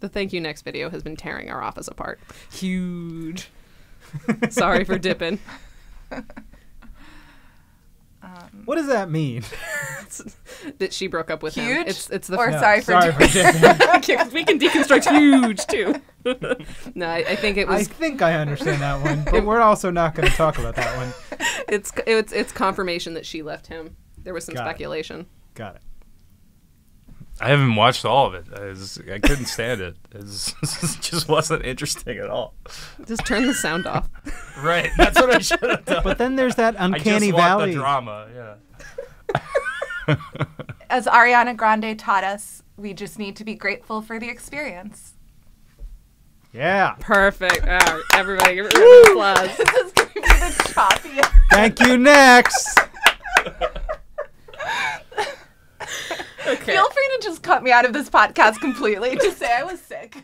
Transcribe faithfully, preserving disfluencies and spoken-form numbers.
The thank you next video has been tearing our office apart. Huge. Sorry for dipping. Um, what does that mean? That she broke up with huge? Him. It's it's the or no, sorry for, sorry for dipping. We can deconstruct huge too. No, I, I think it was. I think I understand that one, but it, we're also not going to talk about that one. It's it's it's confirmation that she left him. There was some Got speculation. It. Got it. I haven't watched all of it. I, was, I couldn't stand it. It was, just wasn't interesting at all. Just turn the sound off. Right. That's what I should have done. But then there's that uncanny valley. I just want the drama, yeah. As Ariana Grande taught us, we just need to be grateful for the experience. Yeah. Perfect. All right, everybody give it a round of applause. This is going to be the choppiest. Thank you, next. Okay. Feel free to just cut me out of this podcast completely. Just say I was sick.